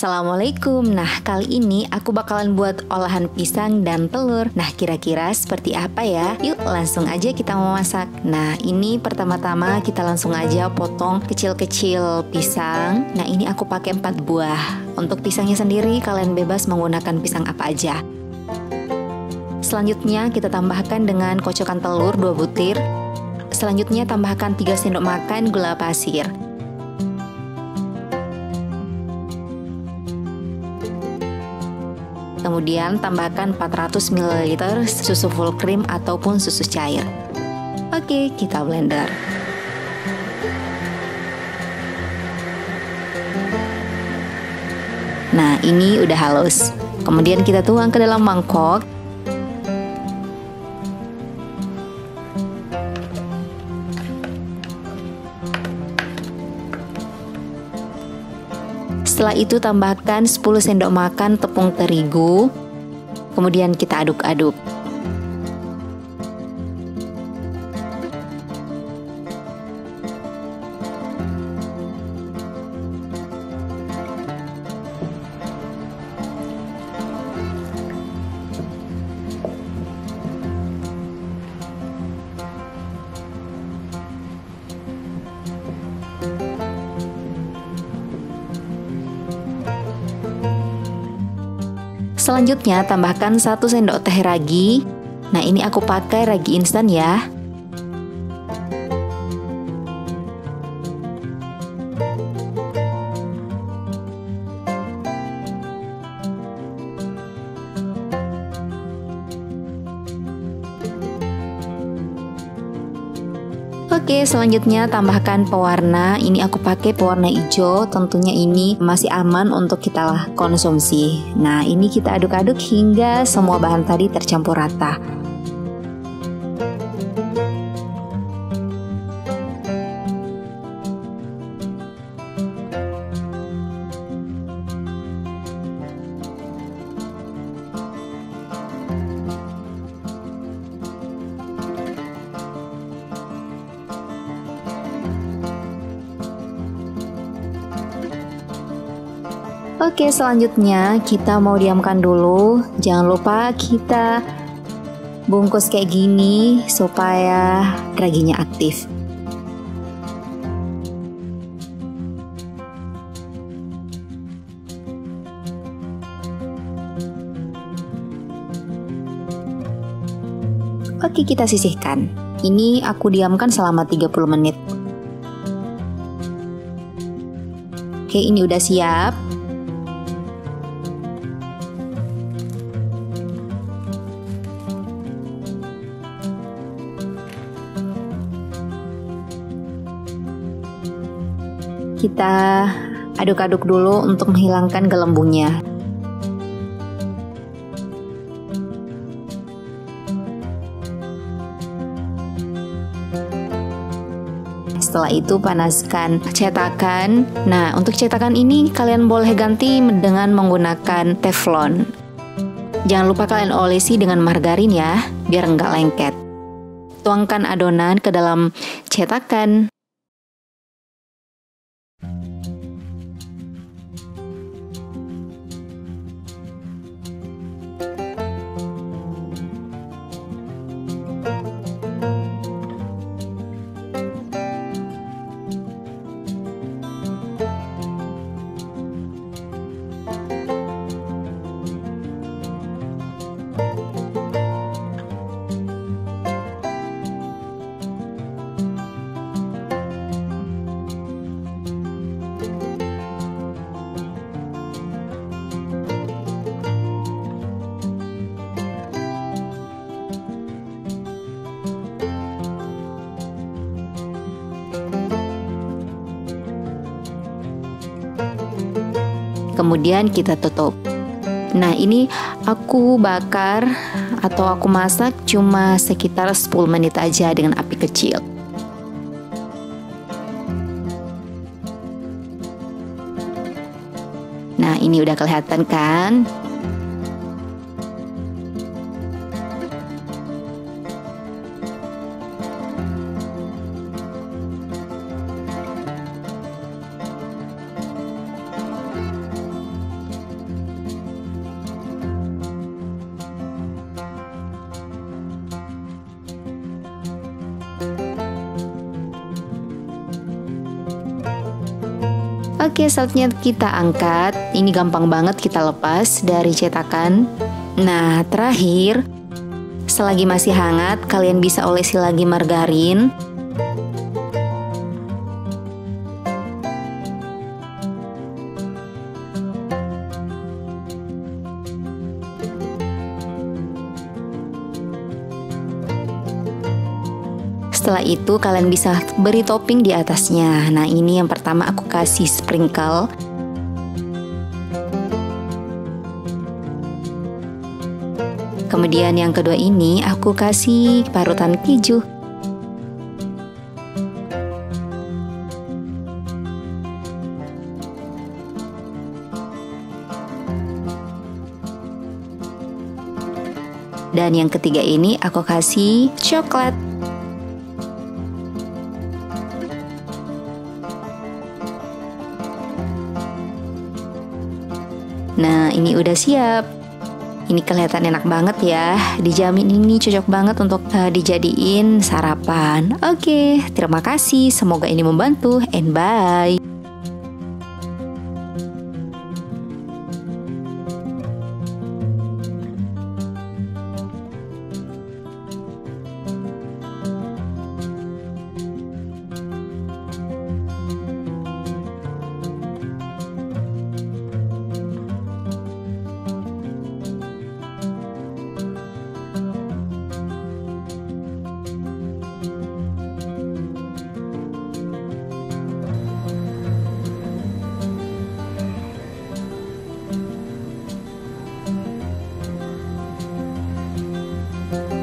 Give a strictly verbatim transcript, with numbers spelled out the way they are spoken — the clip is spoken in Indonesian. Assalamualaikum. Nah, kali ini aku bakalan buat olahan pisang dan telur. Nah, kira-kira seperti apa ya? Yuk langsung aja kita memasak. Nah, ini pertama-tama kita langsung aja potong kecil-kecil pisang. Nah, ini aku pakai empat buah. Untuk pisangnya sendiri kalian bebas menggunakan pisang apa aja. Selanjutnya kita tambahkan dengan kocokan telur dua butir. Selanjutnya tambahkan tiga sendok makan gula pasir. Kemudian tambahkan empat ratus mililiter susu full cream ataupun susu cair. Oke, kita blender. Nah, ini udah halus. Kemudian kita tuang ke dalam mangkok. Setelah itu tambahkan sepuluh sendok makan tepung terigu. Kemudian kita aduk-aduk. Selanjutnya tambahkan satu sendok teh ragi. Nah, ini aku pakai ragi instan ya. Oke, selanjutnya tambahkan pewarna. Ini aku pakai pewarna hijau. Tentunya ini masih aman untuk kita konsumsi. Nah, ini kita aduk-aduk hingga semua bahan tadi tercampur rata. Oke, selanjutnya kita mau diamkan dulu. Jangan lupa kita bungkus kayak gini supaya raginya aktif. Oke, kita sisihkan. Ini aku diamkan selama tiga puluh menit. Oke, ini udah siap. Kita aduk-aduk dulu untuk menghilangkan gelembungnya. Setelah itu panaskan cetakan. Nah, untuk cetakan ini kalian boleh ganti dengan menggunakan teflon. Jangan lupa kalian olesi dengan margarin ya, biar nggak lengket. Tuangkan adonan ke dalam cetakan. Kemudian kita tutup. Nah, ini aku bakar atau aku masak cuma sekitar sepuluh menit aja dengan api kecil. Nah, ini udah kelihatan kan? Oke, selanjutnya kita angkat. Ini gampang banget kita lepas dari cetakan. Nah, terakhir, selagi masih hangat, kalian bisa olesi lagi margarin. Setelah itu kalian bisa beri topping di atasnya. Nah, ini yang pertama aku kasih sprinkle. Kemudian yang kedua ini aku kasih parutan keju. Dan yang ketiga ini aku kasih coklat. Nah, ini udah siap. Ini kelihatan enak banget ya. Dijamin ini cocok banget untuk uh, dijadiin sarapan. Oke, terima kasih. Semoga ini membantu. And bye. Thank you.